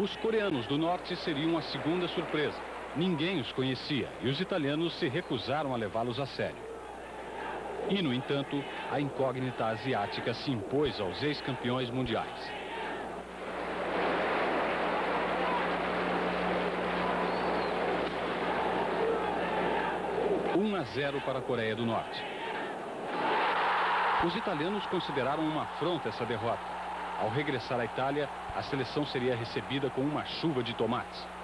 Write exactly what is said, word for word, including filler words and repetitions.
Os coreanos do norte seriam a segunda surpresa. Ninguém os conhecia e os italianos se recusaram a levá-los a sério. E, no entanto, a incógnita asiática se impôs aos ex-campeões mundiais. um a zero para a Coreia do Norte. Os italianos consideraram uma afronta essa derrota. Ao regressar à Itália, a seleção seria recebida com uma chuva de tomates.